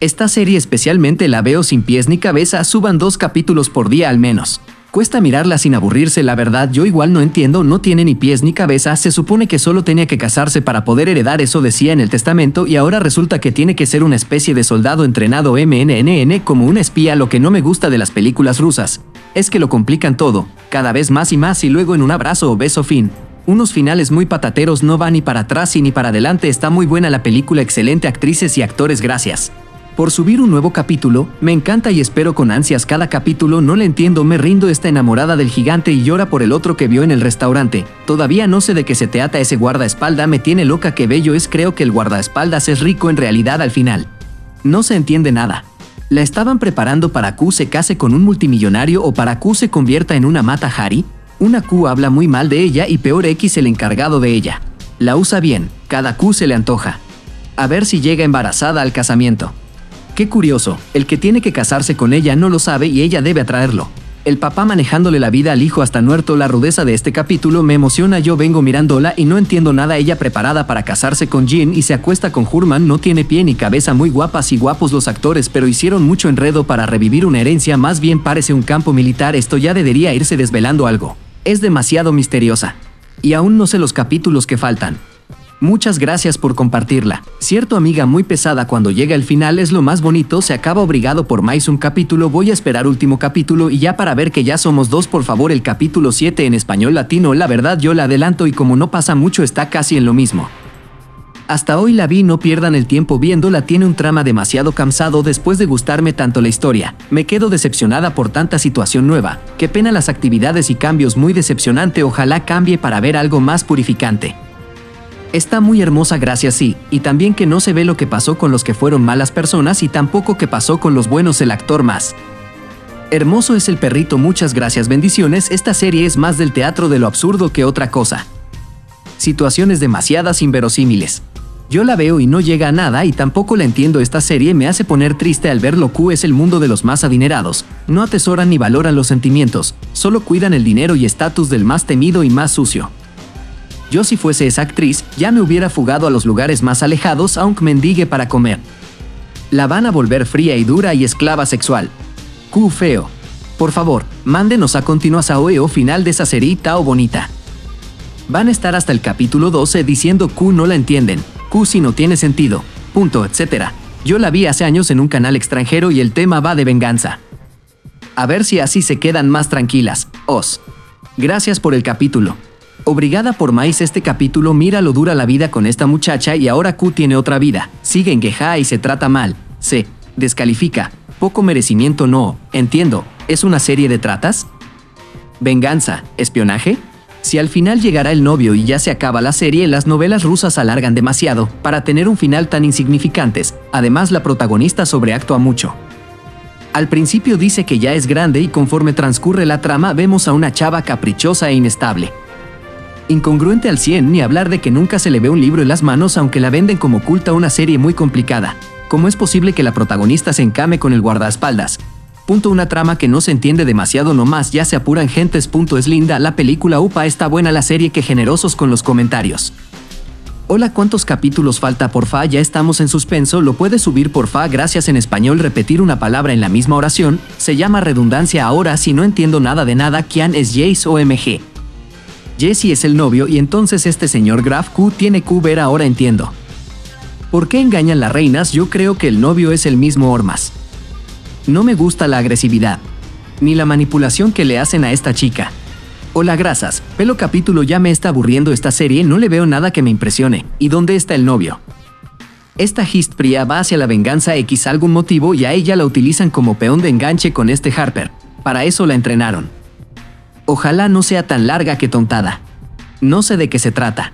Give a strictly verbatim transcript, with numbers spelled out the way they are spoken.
Esta serie especialmente la veo sin pies ni cabeza, suban dos capítulos por día al menos. Cuesta mirarla sin aburrirse, la verdad yo igual no entiendo, no tiene ni pies ni cabeza, se supone que solo tenía que casarse para poder heredar, eso decía en el testamento, y ahora resulta que tiene que ser una especie de soldado entrenado M N N N como un espía. Lo que no me gusta de las películas rusas es que lo complican todo, cada vez más y más, y luego en un abrazo o beso fin. Unos finales muy patateros, no va ni para atrás y ni para adelante. Está muy buena la película, excelente actrices y actores, gracias por subir un nuevo capítulo, me encanta y espero con ansias cada capítulo. No le entiendo, me rindo, está enamorada del gigante y llora por el otro que vio en el restaurante. Todavía no sé de qué se te ata ese guardaespaldas, me tiene loca, qué bello es, creo que el guardaespaldas es rico en realidad, al final no se entiende nada. ¿La estaban preparando para Q se case con un multimillonario o para Q se convierta en una mata Hari? Una Q habla muy mal de ella y peor X el encargado de ella. La usa bien, cada Q se le antoja. A ver si llega embarazada al casamiento. Qué curioso, el que tiene que casarse con ella no lo sabe y ella debe atraerlo. El papá manejándole la vida al hijo hasta muerto. La rudeza de este capítulo me emociona, yo vengo mirándola y no entiendo nada. Ella preparada para casarse con Jin y se acuesta con Hurman, no tiene pie ni cabeza. Muy guapas y guapos los actores, pero hicieron mucho enredo para revivir una herencia, más bien parece un campo militar, esto ya debería irse desvelando algo. Es demasiado misteriosa. Y aún no sé los capítulos que faltan. Muchas gracias por compartirla. Cierto amiga muy pesada, cuando llega el final es lo más bonito, se acaba obligado por más un capítulo, voy a esperar último capítulo y ya para ver que ya somos dos, por favor el capítulo siete en español latino, la verdad yo la adelanto y como no pasa mucho está casi en lo mismo. Hasta hoy la vi, no pierdan el tiempo viéndola, tiene un trama demasiado cansado después de gustarme tanto la historia. Me quedo decepcionada por tanta situación nueva, qué pena las actividades y cambios, muy decepcionante, ojalá cambie para ver algo más purificante. Está muy hermosa, gracias, sí, y también que no se ve lo que pasó con los que fueron malas personas y tampoco que pasó con los buenos, el actor más hermoso es el perrito, muchas gracias, bendiciones, esta serie es más del teatro de lo absurdo que otra cosa. Situaciones demasiadas inverosímiles. Yo la veo y no llega a nada y tampoco la entiendo, esta serie me hace poner triste al verlo. Q es el mundo de los más adinerados, no atesoran ni valoran los sentimientos, solo cuidan el dinero y estatus del más temido y más sucio. Yo si fuese esa actriz, ya me hubiera fugado a los lugares más alejados aunque mendigue para comer. La van a volver fría y dura y esclava sexual. Q feo. Por favor, mándenos a continuas a oeo final de esa serie Tao bonita. Van a estar hasta el capítulo doce diciendo Q no la entienden, Q si no tiene sentido, punto, etcétera. Yo la vi hace años en un canal extranjero y el tema va de venganza. A ver si así se quedan más tranquilas. Os. Gracias por el capítulo. Obligada por maíz este capítulo, mira lo dura la vida con esta muchacha y ahora Q tiene otra vida, sigue enguejada y se trata mal, se descalifica, poco merecimiento, no entiendo, ¿es una serie de tratas? ¿Venganza? ¿Espionaje? Si al final llegará el novio y ya se acaba la serie, las novelas rusas alargan demasiado para tener un final tan insignificantes, además la protagonista sobreactúa mucho. Al principio dice que ya es grande y conforme transcurre la trama vemos a una chava caprichosa e inestable. Incongruente al cien, ni hablar de que nunca se le ve un libro en las manos aunque la venden como culta, una serie muy complicada. ¿Cómo es posible que la protagonista se encame con el guardaespaldas? Punto, una trama que no se entiende demasiado, nomás ya se apuran gentes. Punto, es linda la película, upa está buena la serie, que generosos con los comentarios. Hola, ¿cuántos capítulos falta porfa? Ya estamos en suspenso, lo puedes subir porfa, gracias. En español repetir una palabra en la misma oración se llama redundancia. Ahora si no entiendo nada de nada, ¿quién es Jace o M G? Jesse es el novio y entonces este señor Graf Q tiene que ver, ahora entiendo. ¿Por qué engañan las reinas? Yo creo que el novio es el mismo Ormas. No me gusta la agresividad, ni la manipulación que le hacen a esta chica. Hola grasas, pelo capítulo, ya me está aburriendo esta serie, no le veo nada que me impresione. ¿Y dónde está el novio? Esta Histpria va hacia la venganza X algún motivo y a ella la utilizan como peón de enganche con este Harper. Para eso la entrenaron. Ojalá no sea tan larga que tontada. No sé de qué se trata.